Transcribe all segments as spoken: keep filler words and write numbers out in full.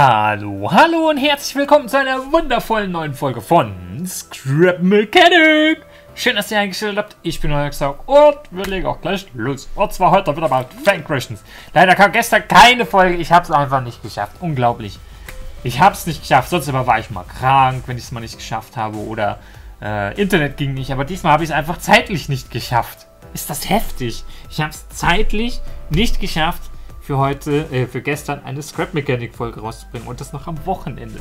Hallo, hallo und herzlich willkommen zu einer wundervollen neuen Folge von Scrap Mechanic. Schön, dass ihr eingestellt habt. Ich bin euer Xaroc und wir legen auch gleich los. Und zwar heute wieder mal Fancreations. Leider kam gestern keine Folge. Ich habe es einfach nicht geschafft. Unglaublich. Ich habe es nicht geschafft. Sonst immer war ich mal krank, wenn ich es mal nicht geschafft habe. Oder äh, Internet ging nicht. Aber diesmal habe ich es einfach zeitlich nicht geschafft. Ist das heftig? Ich habe es zeitlich nicht geschafft, für heute, äh, für gestern eine Scrap Mechanic Folge rauszubringen und das noch am Wochenende.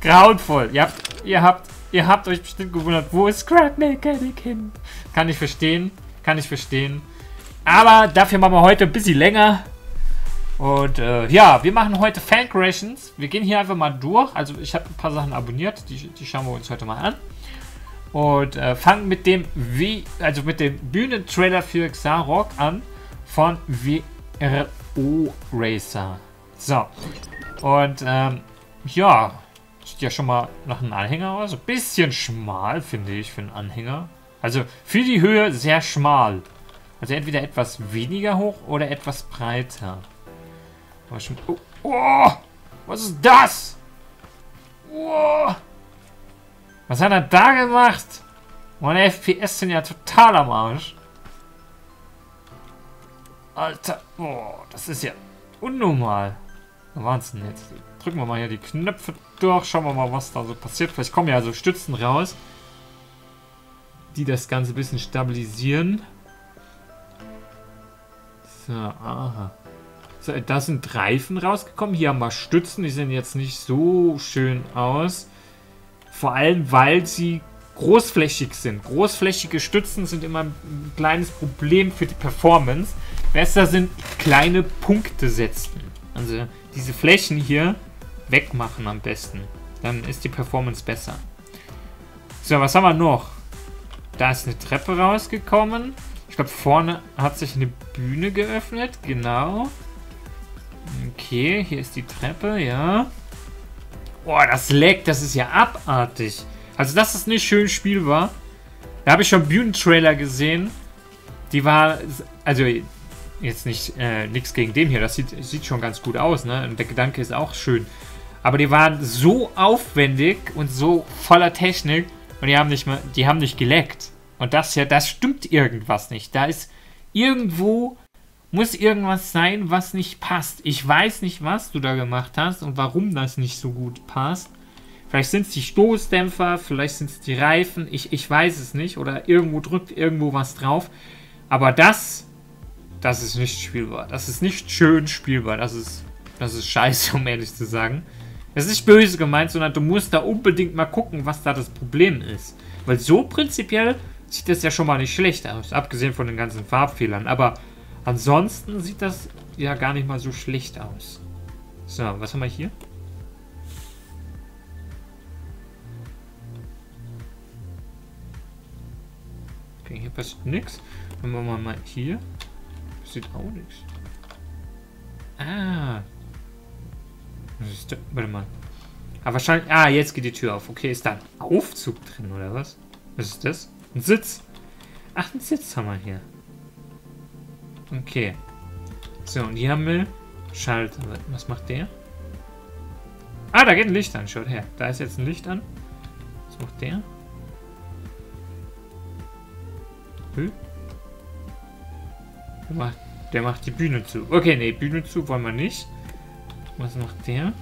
Grauenvoll. Ihr habt, ihr habt, ihr habt euch bestimmt gewundert, wo ist Scrap Mechanic hin? Kann ich verstehen, kann ich verstehen. Aber dafür machen wir heute ein bisschen länger. Und äh, ja, wir machen heute Fancreations. Wir gehen hier einfach mal durch. Also ich habe ein paar Sachen abonniert, die, die schauen wir uns heute mal an. Und äh, fangen mit dem, wie, also mit dem Bühnentrailer für Xaroc an von W. Oh Racer. So. Und, ähm, ja. Sieht ja schon mal nach einem Anhänger aus. Ein bisschen schmal, finde ich, für einen Anhänger. Also, für die Höhe sehr schmal. Also, entweder etwas weniger hoch oder etwas breiter. Aber schon, oh, oh! Was ist das? Oh! Was hat er da gemacht? Meine F P S sind ja total am Arsch. Alter, boah, das ist ja unnormal. Wahnsinn, jetzt drücken wir mal hier die Knöpfe durch, schauen wir mal, was da so passiert. Vielleicht kommen ja so Stützen raus, die das Ganze ein bisschen stabilisieren. So, aha. So, da sind Reifen rausgekommen. Hier haben wir Stützen, die sehen jetzt nicht so schön aus. Vor allem, weil sie großflächig sind. Großflächige Stützen sind immer ein kleines Problem für die Performance. Besser sind kleine Punkte setzen. Also diese Flächen hier wegmachen am besten. Dann ist die Performance besser. So, was haben wir noch? Da ist eine Treppe rausgekommen. Ich glaube, vorne hat sich eine Bühne geöffnet. Genau. Okay, hier ist die Treppe, ja. Oh, das leckt, das ist ja abartig. Also dass es nicht schön spielbar. Da habe ich schon Bühnentrailer gesehen. Die war, also jetzt nicht äh, nichts gegen den hier. Das sieht, sieht schon ganz gut aus, ne? Und der Gedanke ist auch schön. Aber die waren so aufwendig und so voller Technik und die haben nicht mal, die haben nicht geleckt. Und das ja, das stimmt irgendwas nicht. Da ist irgendwo muss irgendwas sein, was nicht passt. Ich weiß nicht, was du da gemacht hast und warum das nicht so gut passt. Vielleicht sind es die Stoßdämpfer, vielleicht sind es die Reifen, ich, ich weiß es nicht. Oder irgendwo drückt irgendwo was drauf. Aber das, das ist nicht spielbar. Das ist nicht schön spielbar. Das ist, das ist scheiße, um ehrlich zu sagen. Es ist nicht böse gemeint, sondern du musst da unbedingt mal gucken, was da das Problem ist. Weil so prinzipiell sieht das ja schon mal nicht schlecht aus, abgesehen von den ganzen Farbfehlern. Aber ansonsten sieht das ja gar nicht mal so schlecht aus. So, was haben wir hier? Hier passiert nichts. Wenn wir mal, mal hier. Passiert auch nichts. Ah. Was ist da? Warte mal. Ah, wahrscheinlich. Ah, jetzt geht die Tür auf. Okay, ist da ein Aufzug drin oder was? Was ist das? Ein Sitz. Ach, ein Sitz haben wir hier. Okay. So, und hier haben wir Schalter. Was macht der? Ah, da geht ein Licht an. Schaut her. Da ist jetzt ein Licht an. Was macht der? Der macht, der macht die Bühne zu. Okay, nee, Bühne zu wollen wir nicht. Was macht der?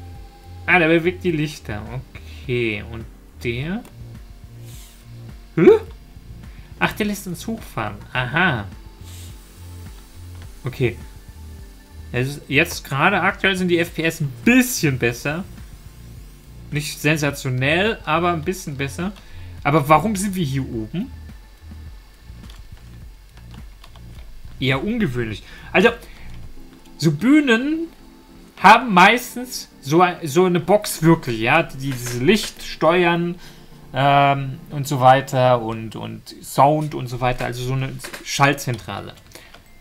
Ah, der bewegt die Lichter. Okay, und der? Hä? Ach, der lässt uns hochfahren. Aha. Okay. Ist jetzt gerade aktuell sind die F P S ein bisschen besser. Nicht sensationell, aber ein bisschen besser. Aber warum sind wir hier oben? Eher ungewöhnlich. Also, so Bühnen haben meistens so, so eine Box wirklich, ja, die dieses Licht steuern ähm, und so weiter und, und Sound und so weiter, also so eine Schaltzentrale.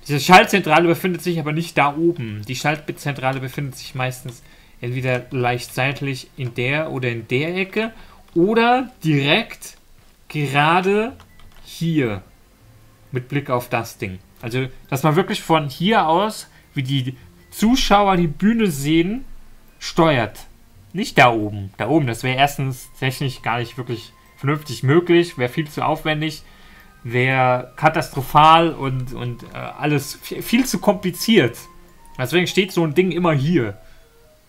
Diese Schaltzentrale befindet sich aber nicht da oben. Die Schaltzentrale befindet sich meistens entweder leicht seitlich in der oder in der Ecke oder direkt gerade hier mit Blick auf das Ding. Also, dass man wirklich von hier aus, wie die Zuschauer die Bühne sehen, steuert. Nicht da oben. Da oben, das wäre erstens technisch gar nicht wirklich vernünftig möglich, wäre viel zu aufwendig, wäre katastrophal und, und äh, alles viel, viel zu kompliziert. Deswegen steht so ein Ding immer hier.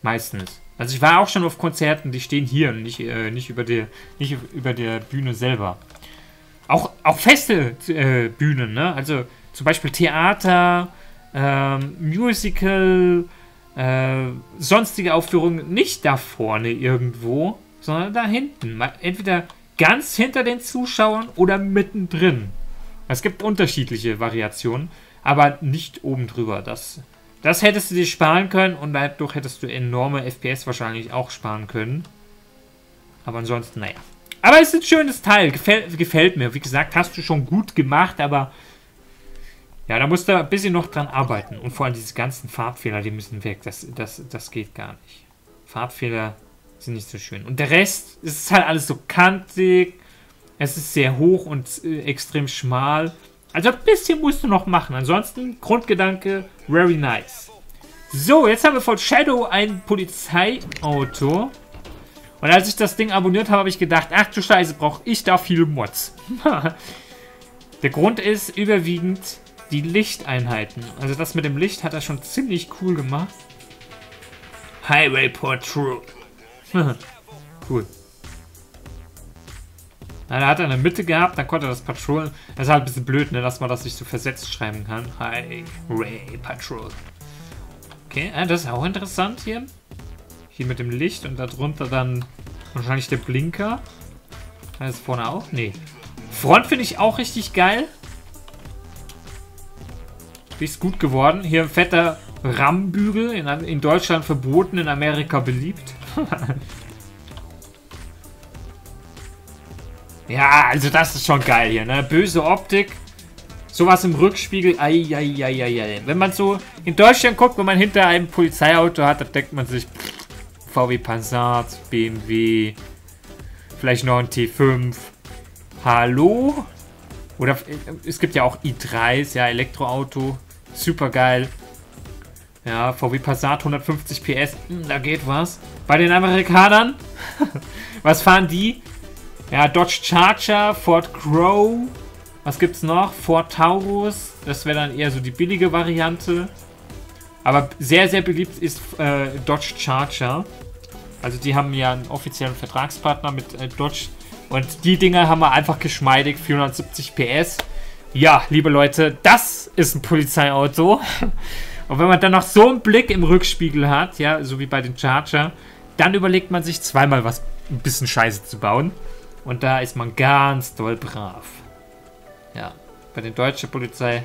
Meistens. Also ich war auch schon auf Konzerten, die stehen hier und nicht, äh, nicht, über, der, nicht über der Bühne selber. Auch, auch feste äh, Bühnen, ne? Also zum Beispiel Theater, äh, Musical, äh, sonstige Aufführungen nicht da vorne irgendwo, sondern da hinten. Entweder ganz hinter den Zuschauern oder mittendrin. Es gibt unterschiedliche Variationen, aber nicht oben drüber. Das, das hättest du dir sparen können und dadurch hättest du enorme F P S wahrscheinlich auch sparen können. Aber ansonsten, naja. Aber es ist ein schönes Teil, gefällt, gefällt mir. Wie gesagt, hast du schon gut gemacht, aber ja, da musst du ein bisschen noch dran arbeiten. Und vor allem diese ganzen Farbfehler, die müssen weg. Das, das, das geht gar nicht. Farbfehler sind nicht so schön. Und der Rest ist halt alles so kantig. Es ist sehr hoch und äh, extrem schmal. Also ein bisschen musst du noch machen. Ansonsten, Grundgedanke, very nice. So, jetzt haben wir von Shadow ein Polizeiauto. Und als ich das Ding abonniert habe, habe ich gedacht, ach du Scheiße, brauche ich da viele Mods. Der Grund ist überwiegend die Lichteinheiten. Also das mit dem Licht hat er schon ziemlich cool gemacht. Highway Patrol. Cool. Na, da hat er eine Mitte gehabt, dann konnte er das Patrol. Das ist halt ein bisschen blöd, ne, dass man das nicht so versetzt schreiben kann. Highway Patrol. Okay, das ist auch interessant hier. Hier mit dem Licht und darunter dann wahrscheinlich der Blinker. Da ist vorne auch. Nee. Front finde ich auch richtig geil. Ist gut geworden. Hier ein fetter RAM-Bügel. In, in Deutschland verboten, in Amerika beliebt. Ja, also das ist schon geil hier. Ne? Böse Optik. Sowas im Rückspiegel. Ai, ai, ai, ai, ai. Wenn man so in Deutschland guckt, wenn man hinter einem Polizeiauto hat, dann denkt man sich pff, V W Passat, B M W, vielleicht noch ein T fünf. Hallo? Oder es gibt ja auch i dreis, ja, Elektroauto. Super geil. Ja, V W Passat hundertfünfzig P S. Hm, da geht was. Bei den Amerikanern? Was fahren die? Ja, Dodge Charger, Ford Crow. Was gibt's noch? Ford Taurus. Das wäre dann eher so die billige Variante. Aber sehr, sehr beliebt ist äh, Dodge Charger. Also die haben ja einen offiziellen Vertragspartner mit äh, Dodge. Und die Dinger haben wir einfach geschmeidig. vierhundertsiebzig P S. Ja, liebe Leute, das ist ein Polizeiauto. Und wenn man dann noch so einen Blick im Rückspiegel hat, ja, so wie bei den Charger, dann überlegt man sich zweimal was, ein bisschen Scheiße zu bauen. Und da ist man ganz doll brav. Ja, bei den deutschen Polizei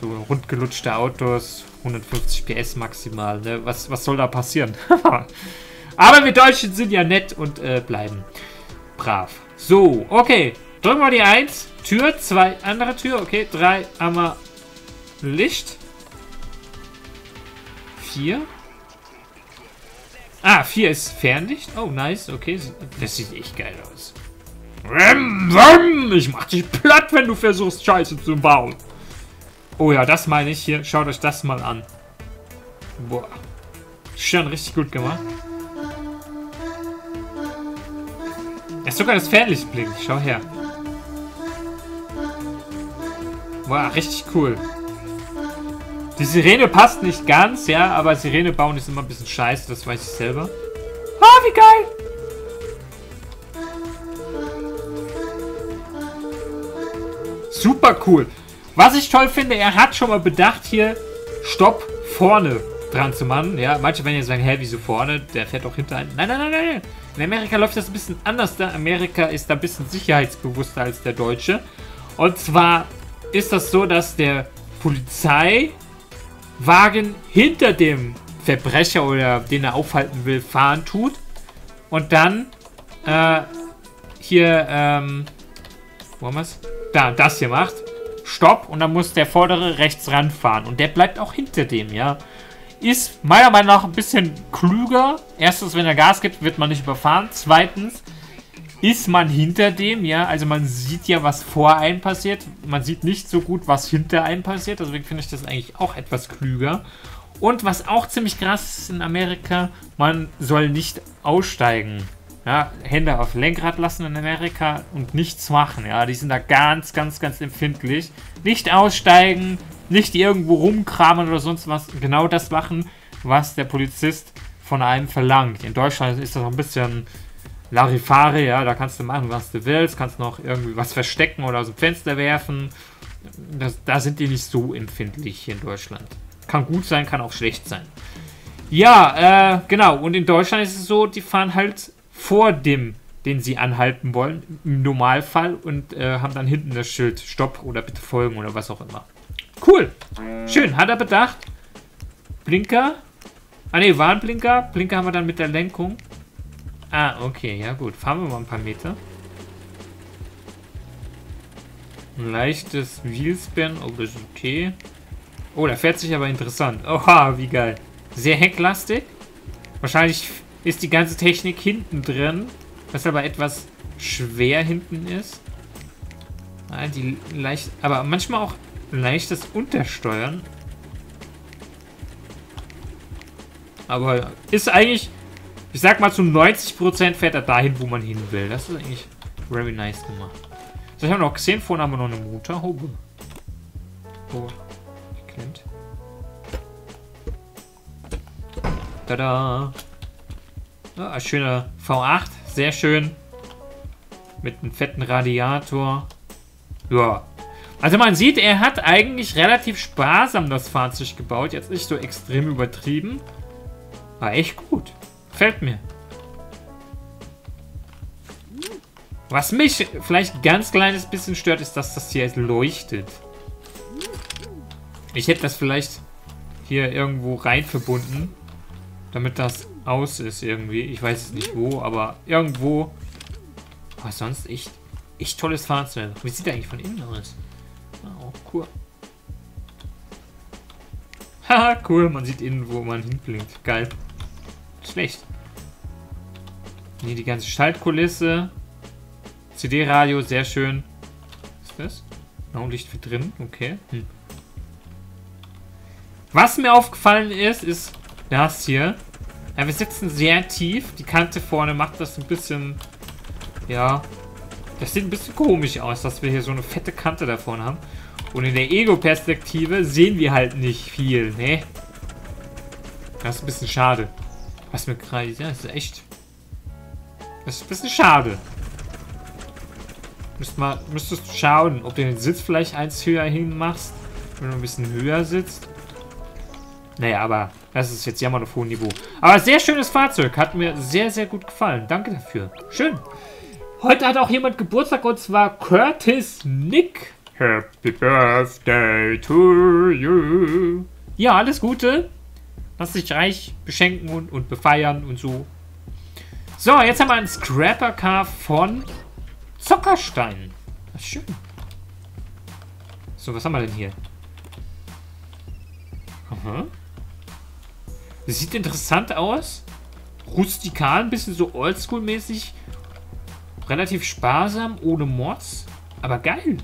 so rundgelutschte Autos, hundertfünfzig P S maximal. Ne? Was, was soll da passieren? Aber wir Deutschen sind ja nett und äh, bleiben brav. So, okay. Drücken wir die eins. Tür, zwei, andere Tür. Okay, drei, einmal Licht. vier. Ah, vier ist Fernlicht. Oh, nice. Okay, das sieht echt geil aus. Ich mach dich platt, wenn du versuchst, Scheiße zu bauen. Oh ja, das meine ich hier. Schaut euch das mal an. Boah. Schon richtig gut gemacht. Ja, sogar das Fernlicht blinkt. Schau her. Wow, richtig cool. Die Sirene passt nicht ganz, ja, aber Sirene bauen ist immer ein bisschen scheiße, das weiß ich selber. Ah, oh, wie geil! Super cool. Was ich toll finde, er hat schon mal bedacht, hier Stopp vorne dran zu machen. Ja, manche werden ja sagen, hä, wieso vorne? Der fährt doch hinter einem. Nein, nein, nein, nein. In Amerika läuft das ein bisschen anders. Da Amerika ist da ein bisschen sicherheitsbewusster als der Deutsche. Und zwar ist das so, dass der Polizeiwagen hinter dem Verbrecher oder den er aufhalten will, fahren tut. Und dann äh, hier, ähm, wo haben wir es? Da, das hier macht. Stopp. Und dann muss der vordere rechts ranfahren. Und der bleibt auch hinter dem, ja. Ist meiner Meinung nach ein bisschen klüger. Erstens, wenn er Gas gibt, wird man nicht überfahren. Zweitens, ist man hinter dem, ja, also man sieht ja, was vor einem passiert, man sieht nicht so gut, was hinter einem passiert, deswegen finde ich das eigentlich auch etwas klüger. Und was auch ziemlich krass ist in Amerika, man soll nicht aussteigen. Ja, Hände auf Lenkrad lassen in Amerika und nichts machen. Ja, die sind da ganz, ganz, ganz empfindlich. Nicht aussteigen, nicht irgendwo rumkramen oder sonst was. Genau das machen, was der Polizist von einem verlangt. In Deutschland ist das noch ein bisschen Larifari. Ja, da kannst du machen, was du willst. Kannst noch irgendwie was verstecken oder aus dem Fenster werfen. Das, da sind die nicht so empfindlich hier in Deutschland. Kann gut sein, kann auch schlecht sein. Ja, äh, genau. Und in Deutschland ist es so, die fahren halt vor dem, den sie anhalten wollen, im Normalfall, und äh, haben dann hinten das Schild Stopp oder bitte folgen oder was auch immer. Cool. Schön. Hat er bedacht. Blinker. Ah ne, Warnblinker. Blinker haben wir dann mit der Lenkung. Ah, okay. Ja gut. Fahren wir mal ein paar Meter. Ein leichtes Wheelspin. Oh, das ist okay. Oh, da fährt sich aber interessant. Oha, wie geil. Sehr hecklastig. Wahrscheinlich ist die ganze Technik hinten drin, was aber etwas schwer hinten ist. Ah, die leicht, aber manchmal auch leichtes Untersteuern. Aber ist eigentlich, ich sag mal, zu neunzig Prozent fährt er dahin, wo man hin will. Das ist eigentlich very nice gemacht. So, ich habe noch gesehen, vorne haben wir noch eine Motorhaube. Oh, geklemmt. Tada! Ja, ein schöner V acht, sehr schön. Mit einem fetten Radiator. Ja. Also man sieht, er hat eigentlich relativ sparsam das Fahrzeug gebaut. Jetzt nicht so extrem übertrieben. War echt gut. Gefällt mir. Was mich vielleicht ein ganz kleines bisschen stört, ist, dass das hier jetzt leuchtet. Ich hätte das vielleicht hier irgendwo rein verbunden, damit das aus ist irgendwie. Ich weiß es nicht wo, aber irgendwo. Was sonst echt, echt tolles Fahrzeug. Wie sieht er eigentlich von innen aus? Oh, cool. Haha, cool. Man sieht innen, wo man hinblinkt. Geil. Schlecht. Hier die ganze Schaltkulisse. C D-Radio, sehr schön. Was ist das? Noch ein Licht für drin. Okay. Hm. Was mir aufgefallen ist, ist das hier. Ja, wir sitzen sehr tief. Die Kante vorne macht das ein bisschen, ja, das sieht ein bisschen komisch aus, dass wir hier so eine fette Kante da vorne haben. Und in der Ego-Perspektive sehen wir halt nicht viel, ne? Das ist ein bisschen schade. Was mir gerade, ja, das ist echt, das ist ein bisschen schade. Müsst mal, müsstest du schauen, ob du den Sitz vielleicht eins höher hin machst, wenn du ein bisschen höher sitzt. Naja, aber das ist jetzt ja mal auf hohem Niveau. Aber sehr schönes Fahrzeug. Hat mir sehr, sehr gut gefallen. Danke dafür. Schön. Heute hat auch jemand Geburtstag, und zwar Curtis Nick. Happy Birthday to you. Ja, alles Gute. Lass dich reich beschenken und, und befeiern und so. So, jetzt haben wir einen Scrapper-Car von Zockerstein. Das ist schön. So, was haben wir denn hier? Aha. Sieht interessant aus. Rustikal, ein bisschen so oldschool-mäßig. Relativ sparsam, ohne Mods. Aber geil.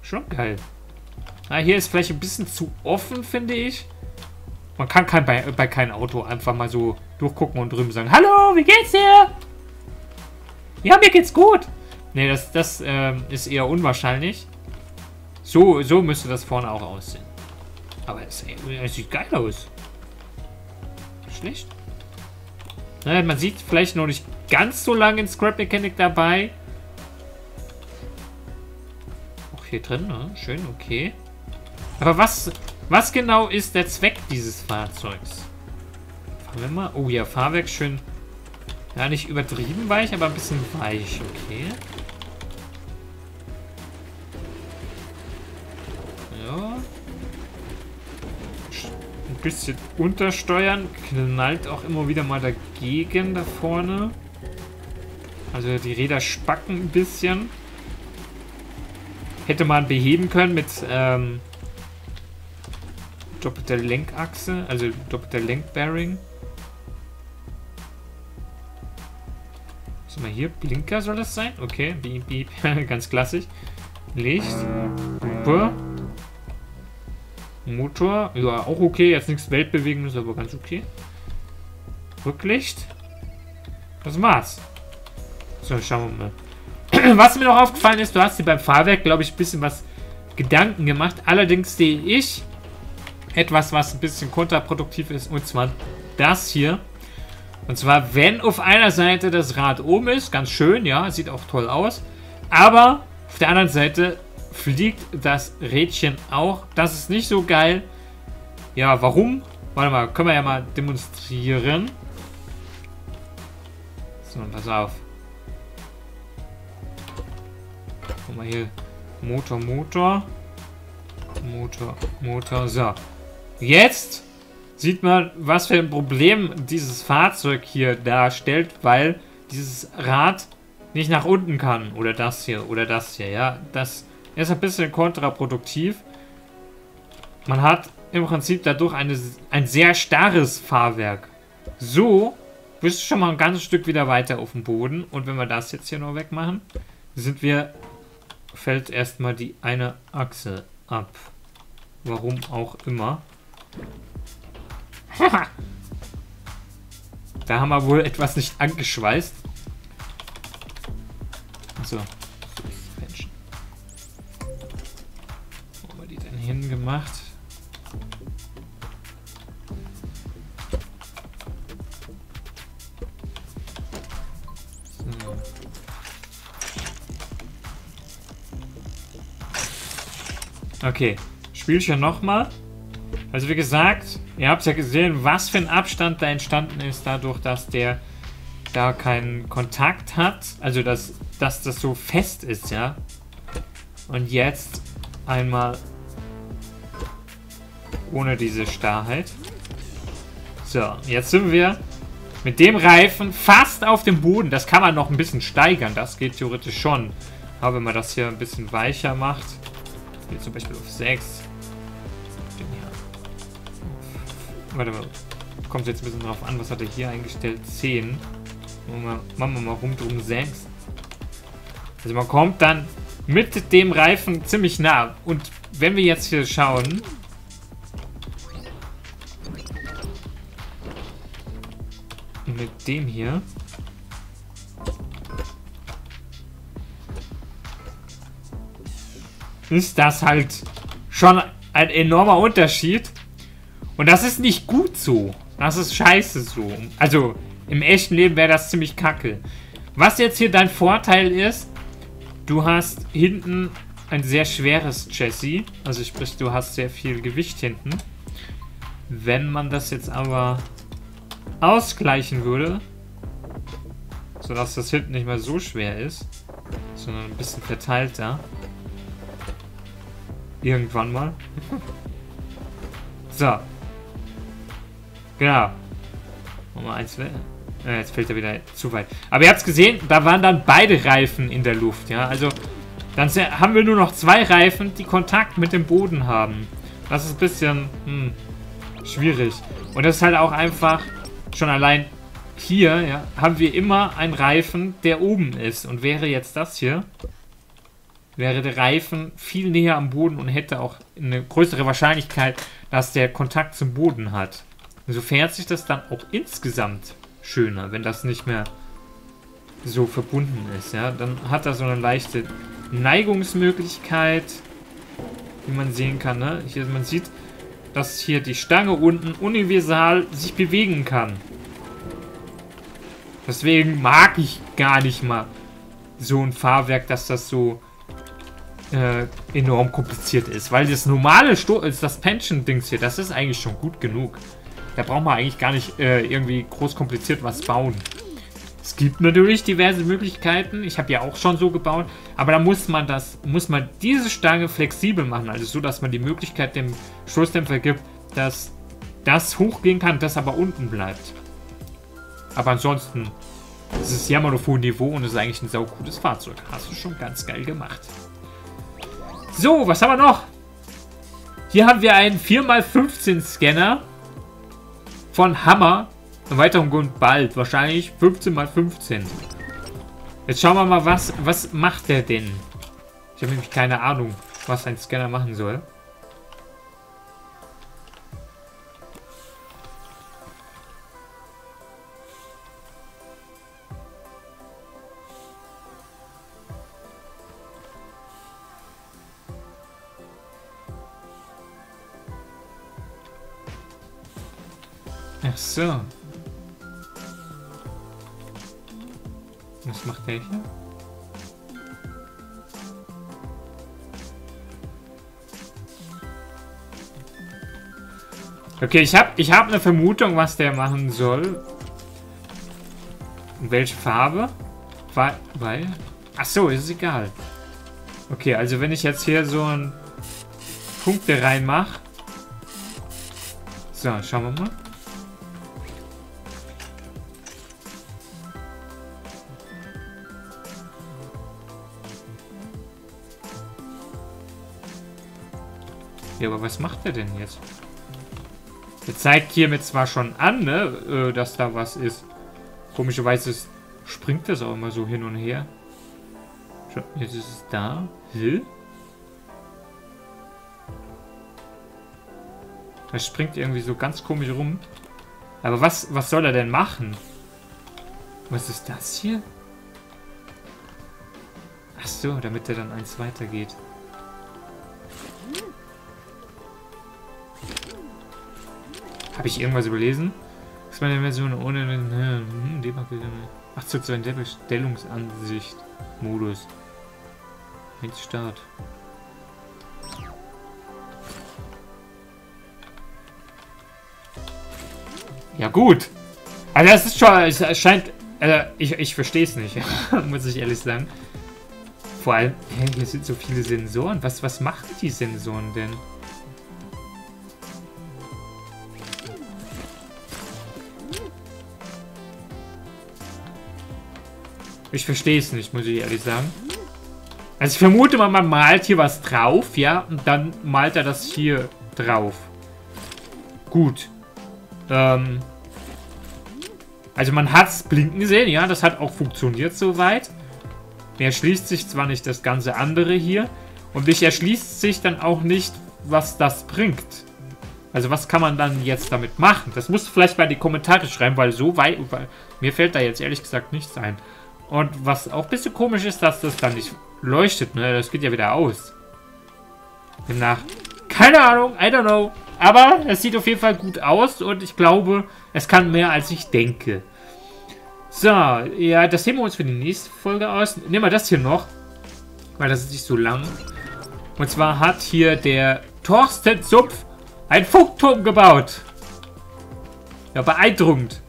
Schon geil. Ah, hier ist vielleicht ein bisschen zu offen, finde ich. Man kann kein, bei, bei keinem Auto einfach mal so durchgucken und drüben sagen, hallo, wie geht's dir? Ja, mir geht's gut. Ne, das, das ähm, ist eher unwahrscheinlich. So, so müsste das vorne auch aussehen. Aber es, es sieht geil aus. Schlecht. Naja, man sieht vielleicht noch nicht ganz so lange in Scrap Mechanic dabei. Auch hier drin, ne? Schön, okay. Aber was, was genau ist der Zweck dieses Fahrzeugs? Fahren wir mal. Oh ja, Fahrwerk schön. Ja, nicht übertrieben weich, aber ein bisschen weich. Okay. Ja. Bisschen untersteuern, knallt auch immer wieder mal dagegen da vorne. Also die Räder spacken ein bisschen. Hätte man beheben können mit ähm, doppelter Lenkachse, also doppelter Lenkbearing. mal hier. Blinker soll das sein? Okay, beep, beep. Ganz klassisch. Licht. Hupe. Motor. Ja, auch okay. Jetzt nichts Weltbewegendes, aber ganz okay. Rücklicht. Das war's. So, schauen wir mal. Was mir noch aufgefallen ist, du hast dir beim Fahrwerk, glaube ich, ein bisschen was Gedanken gemacht. Allerdings sehe ich etwas, was ein bisschen kontraproduktiv ist, und zwar das hier. Und zwar, wenn auf einer Seite das Rad oben ist, ganz schön, ja, sieht auch toll aus, aber auf der anderen Seite fliegt das Rädchen auch. Das ist nicht so geil. Ja, warum? Warte mal, können wir ja mal demonstrieren. So, pass auf. Guck mal hier. Motor, Motor. Motor, Motor. So. Jetzt sieht man, was für ein Problem dieses Fahrzeug hier darstellt, weil dieses Rad nicht nach unten kann. Oder das hier, oder das hier, ja. Das ist ein bisschen kontraproduktiv. Man hat im Prinzip dadurch eine, ein sehr starres Fahrwerk. So bist du schon mal ein ganzes Stück wieder weiter auf dem Boden. Und wenn wir das jetzt hier noch wegmachen, sind wir, fällt erstmal die eine Achse ab. Warum auch immer. Da haben wir wohl etwas nicht angeschweißt. So. Wo haben wir die denn hingemacht? So. Okay. Spielchen nochmal. Also wie gesagt, ihr habt ja gesehen, was für ein Abstand da entstanden ist, dadurch, dass der da keinen Kontakt hat. Also, dass, dass das so fest ist, ja. Und jetzt einmal ohne diese Starrheit. So, jetzt sind wir mit dem Reifen fast auf dem Boden. Das kann man noch ein bisschen steigern, das geht theoretisch schon. Aber wenn man das hier ein bisschen weicher macht, hier zum Beispiel auf sechs. Warte mal, kommt jetzt ein bisschen drauf an, was hat er hier eingestellt? zehn. Machen wir mal, mal rum drum sechs. Also man kommt dann mit dem Reifen ziemlich nah. Und wenn wir jetzt hier schauen, mit dem hier, ist das halt schon ein enormer Unterschied. Und das ist nicht gut so. Das ist scheiße so. Also, im echten Leben wäre das ziemlich kacke. Was jetzt hier dein Vorteil ist, du hast hinten ein sehr schweres Chassis. Also sprich, du hast sehr viel Gewicht hinten. Wenn man das jetzt aber ausgleichen würde, sodass das hinten nicht mehr so schwer ist, sondern ein bisschen verteilter. Irgendwann mal. So. Genau. Nummer eins. Ja, jetzt fällt er wieder zu weit. Aber ihr habt es gesehen, da waren dann beide Reifen in der Luft, ja. Also, dann haben wir nur noch zwei Reifen, die Kontakt mit dem Boden haben. Das ist ein bisschen hm, schwierig. Und das ist halt auch einfach, schon allein hier, ja, haben wir immer einen Reifen, der oben ist. Und wäre jetzt das hier, wäre der Reifen viel näher am Boden und hätte auch eine größere Wahrscheinlichkeit, dass der Kontakt zum Boden hat. So fährt sich das dann auch insgesamt schöner, wenn das nicht mehr so verbunden ist. Ja, dann hat er so eine leichte Neigungsmöglichkeit, wie man sehen kann. Ne? Hier, man sieht, dass hier die Stange unten universal sich bewegen kann. Deswegen mag ich gar nicht mal so ein Fahrwerk, dass das so Äh, enorm kompliziert ist, weil das normale Sto das Pension-Dings hier, das ist eigentlich schon gut genug. Da braucht man eigentlich gar nicht äh, irgendwie groß kompliziert was bauen. Es gibt natürlich diverse Möglichkeiten. Ich habe ja auch schon so gebaut, aber da muss man das, muss man diese Stange flexibel machen, also so, dass man die Möglichkeit dem Stoßdämpfer gibt, dass das hochgehen kann, das aber unten bleibt. Aber ansonsten ist es ja mal auf hohem Niveau und ist eigentlich ein saugutes Fahrzeug. Hast du schon ganz geil gemacht. So, was haben wir noch? Hier haben wir einen vier mal fünfzehn Scanner von Hammer. Erweiterung kommt bald. Wahrscheinlich fünfzehn mal fünfzehn. Jetzt schauen wir mal, was, was macht der denn? Ich habe nämlich keine Ahnung, was ein Scanner machen soll. Ach so. Was macht der hier? Okay, ich habe ich hab eine Vermutung, was der machen soll. Und welche Farbe? Weil, weil... Ach so, ist es egal. Okay, also wenn ich jetzt hier so ein Punkte reinmache. So, schauen wir mal. Ja, aber was macht er denn jetzt? Er zeigt hiermit zwar schon an, ne, dass da was ist. Komischerweise springt das auch immer so hin und her. Jetzt ist es da. Hä? Das springt irgendwie so ganz komisch rum. Aber was, was soll er denn machen? Was ist das hier? Ach so, damit er dann eins weitergeht. Habe ich irgendwas überlesen? Das war eine Version ohne den Debug-Bilder. Ach, zu der Bestellungsansicht. Modus. Jetzt Start. Ja, gut. Also, das ist schon. Es scheint. Also ich ich verstehe es nicht. Muss ich ehrlich sagen. Vor allem. Hier sind so viele Sensoren. Was, was machen die Sensoren denn? Ich verstehe es nicht, muss ich ehrlich sagen. Also ich vermute mal, man malt hier was drauf, ja? Und dann malt er das hier drauf. Gut. Ähm. Also man hat es blinken sehen, ja? Das hat auch funktioniert soweit. Mir erschließt sich zwar nicht das ganze andere hier. Und mich erschließt sich dann auch nicht, was das bringt. Also was kann man dann jetzt damit machen? Das musst du vielleicht mal in die Kommentare schreiben, weil so weit... Weil, mir fällt da jetzt ehrlich gesagt nichts ein. Und was auch ein bisschen komisch ist, dass das dann nicht leuchtet, ne? Das geht ja wieder aus. Demnach, keine Ahnung, I don't know. Aber es sieht auf jeden Fall gut aus und ich glaube, es kann mehr, als ich denke. So, ja, das heben wir uns für die nächste Folge aus. Nehmen wir das hier noch, weil das ist nicht so lang. Und zwar hat hier der Thorsten Sumpf einen Funkturm gebaut. Ja, beeindruckend.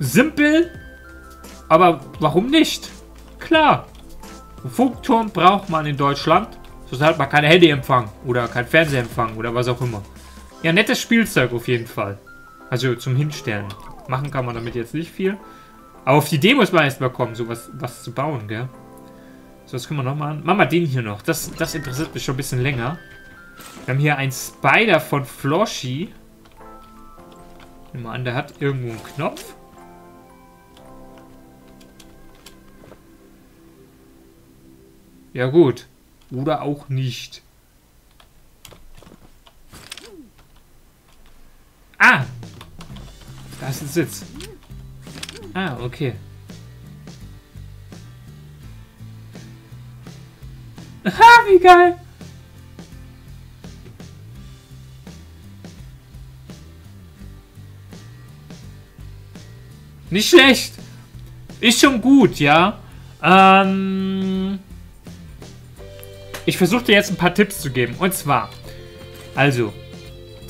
Simpel. Aber warum nicht? Klar. Einen Funkturm braucht man in Deutschland. Sonst hat man keinen Handyempfang oder keinen Fernsehempfang oder was auch immer. Ja, nettes Spielzeug auf jeden Fall. Also zum Hinstellen. Machen kann man damit jetzt nicht viel. Aber auf die Idee muss man erstmal kommen, so was, was zu bauen, gell? So, was können wir noch machen? Machen wir den hier noch. Das, das interessiert mich schon ein bisschen länger. Wir haben hier einen Spider von Floschi. Nehmen wir an, der hat irgendwo einen Knopf. Ja gut. Oder auch nicht. Ah! Da ist ein Sitz. Ah, okay. Aha, wie geil! Nicht schlecht! Ist schon gut, ja? Ähm... Ich versuche dir jetzt ein paar Tipps zu geben. Und zwar, also,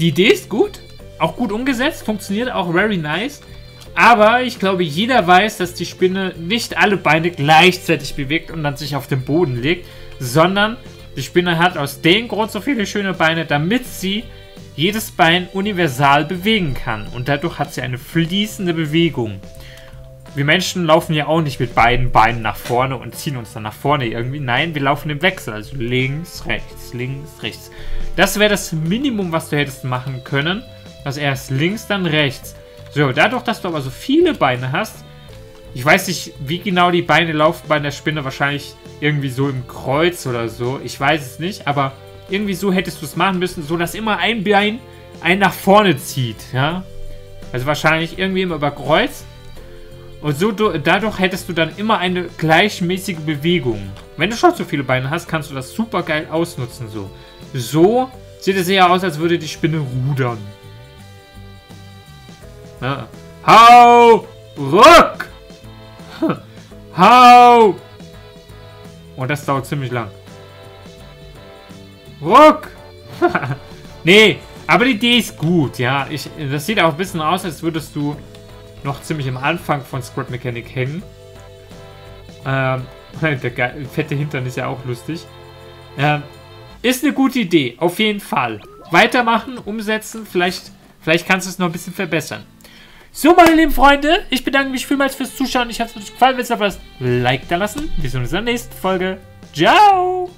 die Idee ist gut, auch gut umgesetzt, funktioniert auch very nice. Aber ich glaube, jeder weiß, dass die Spinne nicht alle Beine gleichzeitig bewegt und dann sich auf den Boden legt, sondern die Spinne hat aus dem Grund so viele schöne Beine, damit sie jedes Bein universal bewegen kann. Und dadurch hat sie eine fließende Bewegung. Wir Menschen laufen ja auch nicht mit beiden Beinen nach vorne und ziehen uns dann nach vorne irgendwie. Nein, wir laufen im Wechsel. Also links, rechts, links, rechts. Das wäre das Minimum, was du hättest machen können. Also erst links, dann rechts. So, dadurch, dass du aber so viele Beine hast, Ich weiß nicht, wie genau die Beine laufen bei einer Spinne. Wahrscheinlich irgendwie so im Kreuz oder so. Ich weiß es nicht, aber irgendwie so hättest du es machen müssen, so dass immer ein Bein einen nach vorne zieht, ja. Also wahrscheinlich irgendwie immer über Kreuz. Und so dadurch hättest du dann immer eine gleichmäßige Bewegung. Wenn du schon so viele Beine hast, kannst du das super geil ausnutzen, so. So sieht es eher aus, als würde die Spinne rudern. Ja. Hau! Ruck! Hau! Und das dauert ziemlich lang. Ruck! Nee, aber die Idee ist gut, ja. Ich, das sieht auch ein bisschen aus, als würdest du noch ziemlich am Anfang von Scrap Mechanic hängen. Ähm, der fette Hintern ist ja auch lustig. Ähm, ist eine gute Idee, auf jeden Fall. Weitermachen, umsetzen, vielleicht, vielleicht kannst du es noch ein bisschen verbessern. So, meine lieben Freunde, ich bedanke mich vielmals fürs Zuschauen. Ich hoffe, es hat euch gefallen. Wenn es euch was Like da lassen. Wir sehen uns in der nächsten Folge. Ciao!